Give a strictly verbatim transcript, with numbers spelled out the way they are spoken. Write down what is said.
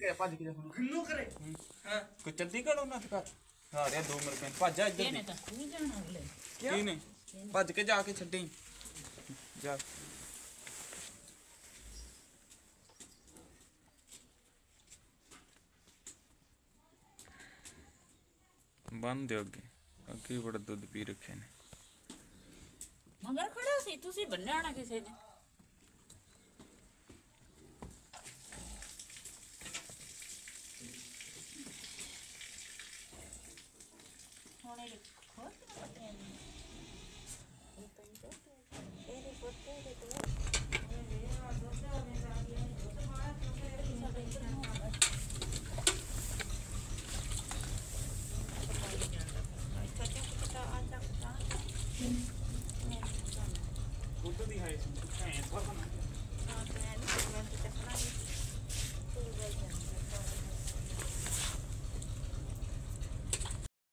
करे पाजी के गन्नो करे हां को जल्दी करो ना कर हां रे दो मिनट में पाजा इधर ये नहीं तो नहीं जाना अगले क्या नहीं भज के जाके छड्डी जा बंद हो गए अगे बड़ा दूध पी रखे ने मगर खड़ा सी तुसी बनना किसे ने होने खोल पता नहीं